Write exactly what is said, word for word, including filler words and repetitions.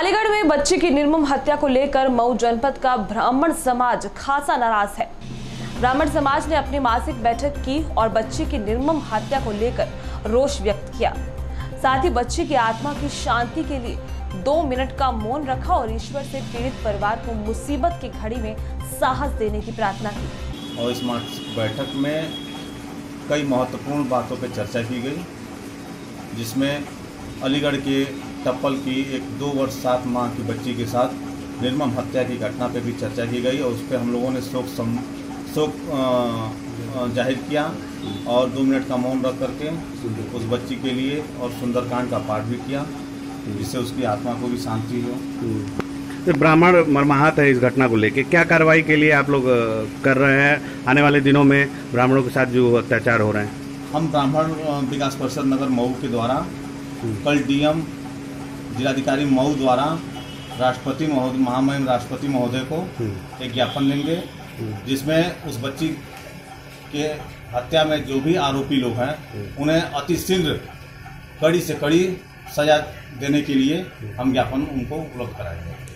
अलीगढ़ में बच्चे की निर्मम हत्या को लेकर मऊ जनपद का ब्राह्मण समाज खासा नाराज है। ब्राह्मण समाज ने अपनी मासिक बैठक की और बच्चे की निर्मम हत्या को लेकर रोष व्यक्त किया। साथ ही बच्चे की आत्मा की शांति के लिए दो मिनट का मौन रखा और ईश्वर से पीड़ित परिवार को मुसीबत की घड़ी में साहस देने की प्रार्थना की। और इस मासिक बैठक में कई महत्वपूर्ण बातों पर चर्चा की गई, जिसमें अलीगढ़ के टप्पल की एक दो वर्ष सात माह की बच्ची के साथ निर्मम हत्या की घटना पर भी चर्चा की गई और उस पर हम लोगों ने शोक सम शोक जाहिर किया और दो मिनट का मौन रख करके उस बच्ची के लिए और सुंदरकांड का पाठ भी किया, जिससे उसकी आत्मा को भी शांति हो। ब्राह्मण मर्माहत है, इस घटना को लेके क्या कार्रवाई के लिए आप लोग कर रहे हैं? आने वाले दिनों में ब्राह्मणों के साथ जो अत्याचार हो रहे हैं, हम ब्राह्मण विकास परिषद नगर मऊ के द्वारा कल डीएम जिलाधिकारी मऊ द्वारा राष्ट्रपति महोदय महामहिम राष्ट्रपति महोदय को एक ज्ञापन लेंगे, जिसमें उस बच्ची के हत्या में जो भी आरोपी लोग हैं उन्हें अतिशीघ्र कड़ी से कड़ी सजा देने के लिए हम ज्ञापन उनको उपलब्ध कराएंगे।